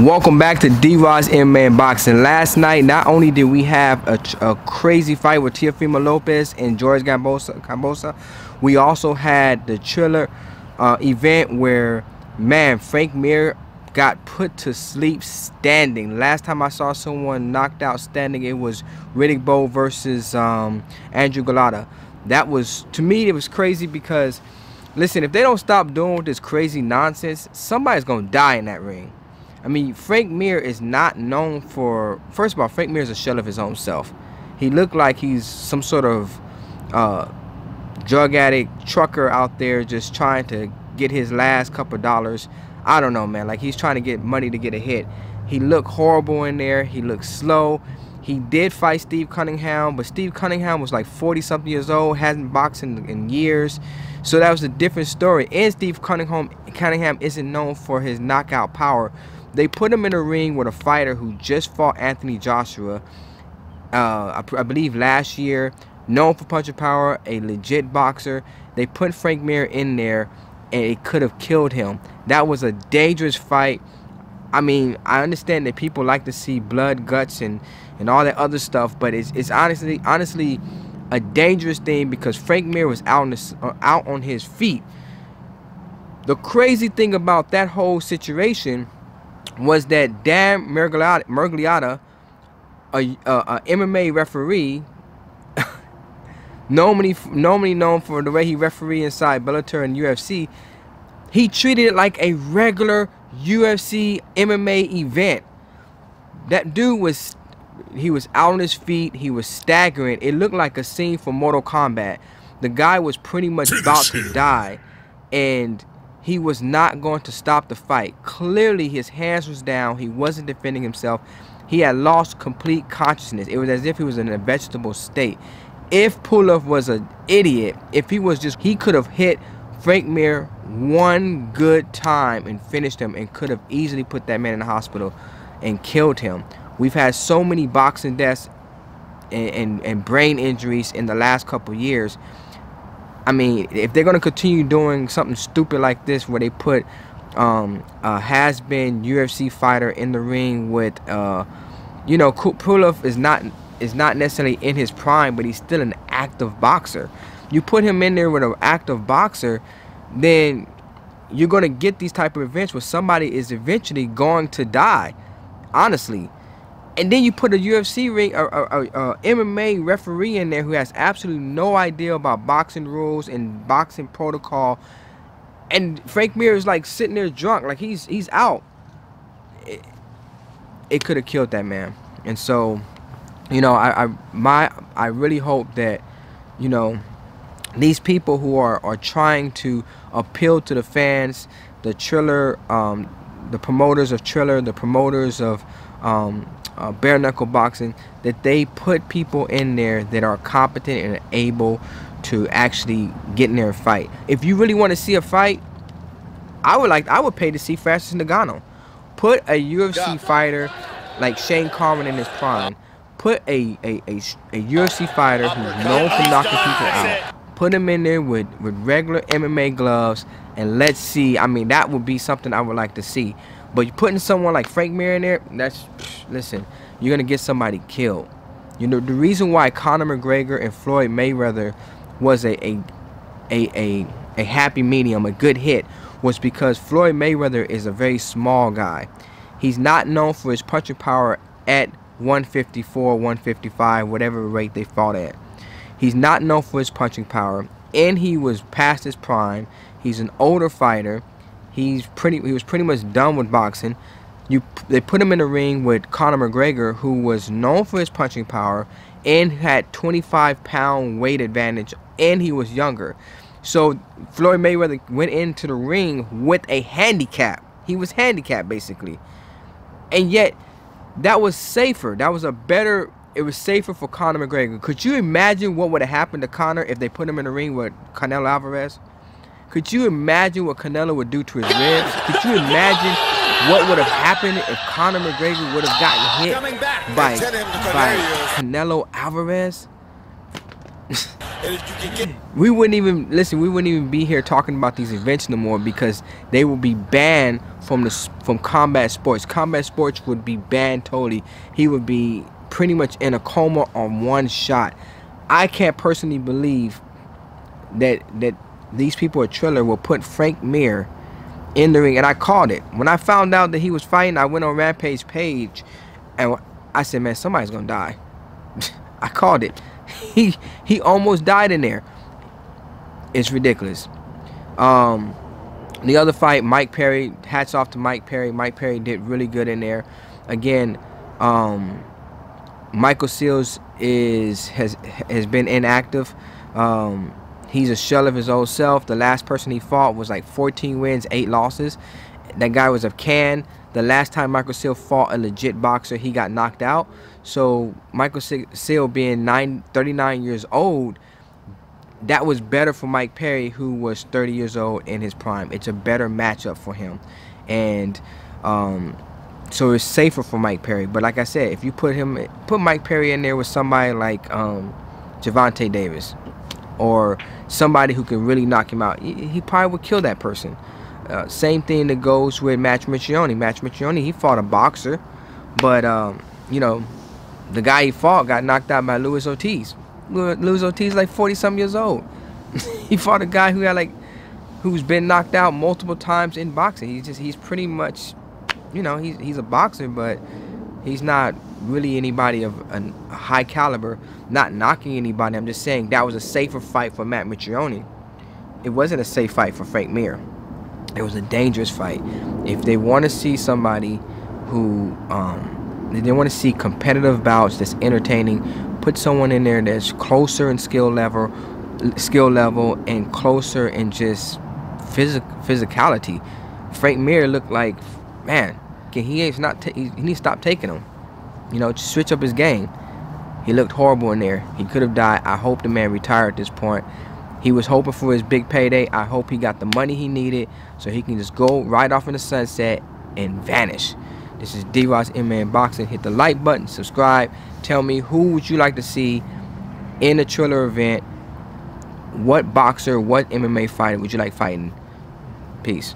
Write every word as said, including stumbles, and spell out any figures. Welcome back to D-Rod's M M A and Boxing. Last night, not only did we have a, a crazy fight with Teofimo Lopez and George Gambosa, Gambosa we also had the thriller uh, event where, man, Frank Mir got put to sleep standing. Last time I saw someone knocked out standing, it was Riddick Bowe versus um, Andrew Gulotta. That was, to me, it was crazy because, listen, if they don't stop doing this crazy nonsense, somebody's going to die in that ring. I mean, Frank Mir is not known for, first of all, Frank Mir is a shell of his own self. He looked like he's some sort of uh, drug addict trucker out there just trying to get his last couple of dollars. I don't know, man. Like, he's trying to get money to get a hit. He looked horrible in there. He looked slow. He did fight Steve Cunningham, but Steve Cunningham was like forty-something years old, hasn't boxed in, in years. So that was a different story. And Steve Cunningham, Cunningham isn't known for his knockout power. They put him in a ring with a fighter who just fought Anthony Joshua, uh, I, I believe last year, known for punching power, a legit boxer. They put Frank Mir in there, and it could have killed him. That was a dangerous fight. I mean, I understand that people like to see blood, guts, and, and all that other stuff, but it's, it's honestly honestly a dangerous thing because Frank Mir was out on, the, uh, out on his feet. The crazy thing about that whole situation was that Dan Miragliotta, a, a, a M M A referee, normally, normally known for the way he referee inside Bellator and U F C, he treated it like a regular U F C M M A event. That dude was, he was out on his feet, he was staggering. It looked like a scene from Mortal Kombat. The guy was pretty much about to die, and he was not going to stop the fight. Clearly, his hands was down. He wasn't defending himself. He had lost complete consciousness. It was as if he was in a vegetable state. If Pulev was an idiot, if he was just, he could have hit Frank Mir one good time and finished him and could have easily put that man in the hospital and killed him. We've had so many boxing deaths and, and, and brain injuries in the last couple years. I mean, if they're going to continue doing something stupid like this where they put um, a has-been U F C fighter in the ring with, uh, you know, Pulev is not, is not necessarily in his prime, but he's still an active boxer. You put him in there with an active boxer, then you're going to get these type of events where somebody is eventually going to die, honestly. And then you put a U F C ring, a, a, a, a M M A referee in there who has absolutely no idea about boxing rules and boxing protocol. And Frank Mir is like sitting there drunk, like he's he's out. It, it could have killed that man. And so, you know, I, I my I really hope that, you know, these people who are are trying to appeal to the fans, the thriller, um, the promoters of thriller, the promoters of um. Uh, bare knuckle boxing, that they put people in there that are competent and able to actually get in there and fight. If you really want to see a fight, I would like I would pay to see Francis Ngannou. Put a U F C God. fighter like Shane Carwin in his prime. Put a a, a, a U F C fighter who's known for knocking people out. Put him in there with with regular M M A gloves and let's see. I mean, that would be something I would like to see. But you're putting someone like Frank Mir in there, that's, listen, you're going to get somebody killed. You know, the reason why Conor McGregor and Floyd Mayweather was a, a, a, a, a happy medium, a good hit, was because Floyd Mayweather is a very small guy. He's not known for his punching power at one fifty-four, one fifty-five, whatever rate they fought at. He's not known for his punching power, and he was past his prime. He's an older fighter. He's pretty. He was pretty much done with boxing. You, they put him in the ring with Conor McGregor, who was known for his punching power and had twenty-five pound weight advantage, and he was younger. So Floyd Mayweather went into the ring with a handicap. He was handicapped basically, and yet that was safer. That was a better. It was safer for Conor McGregor. Could you imagine what would have happened to Conor if they put him in the ring with Canelo Alvarez? Could you imagine what Canelo would do to his ribs? Could you imagine what would have happened if Conor McGregor would have gotten hit by, by Canelo Alvarez? And if you can get we wouldn't even listen. We wouldn't even be here talking about these events no more because they will be banned from the from combat sports. Combat sports would be banned totally. He would be pretty much in a coma on one shot. I can't personally believe that that these people at Triller will put Frank Mir in the ring, and I called it. When I found out that he was fighting, I went on Rampage page, and I said, man, somebody's gonna die. I called it. He he almost died in there. It's ridiculous. Um, the other fight, Mike Perry. Hats off to Mike Perry. Mike Perry did really good in there. Again, um, Michael Seals is has has been inactive. Um, he's a shell of his old self. The last person he fought was like fourteen wins, eight losses. That guy was of Cannes. The last time Michael Seals fought a legit boxer, he got knocked out. So Michael Seals being thirty-nine years old, that was better for Mike Perry, who was thirty years old in his prime. It's a better matchup for him. And um, so it's safer for Mike Perry. But like I said, if you put him, put Mike Perry in there with somebody like um, Javonte Davis or somebody who can really knock him out, he probably would kill that person. Uh, same thing that goes with Matt Mitrione. Matt Mitrione, he fought a boxer, but, um, you know, the guy he fought got knocked out by Luis Ortiz. Luis Ortiz is like forty-something years old. He fought a guy who had like, who's been knocked out multiple times in boxing. He's just, he's pretty much, you know, he's, he's a boxer, but he's not really anybody of a high caliber, not knocking anybody. I'm just saying that was a safer fight for Matt Mitrione. It wasn't a safe fight for Frank Mir. It was a dangerous fight. If they want to see somebody who, um, if they want to see competitive bouts that's entertaining, put someone in there that's closer in skill level, skill level, and closer in just physic physicality. Frank Mir looked like, man, he is not. He needs to stop taking them. You know, switch up his game. He looked horrible in there. He could have died. I hope the man retired at this point. He was hoping for his big payday. I hope he got the money he needed so he can just go right off in the sunset and vanish. This is D-Rod's M M A Boxing. Hit the like button, subscribe. Tell me, who would you like to see in a Triller event? What boxer, what M M A fighter would you like fighting? Peace.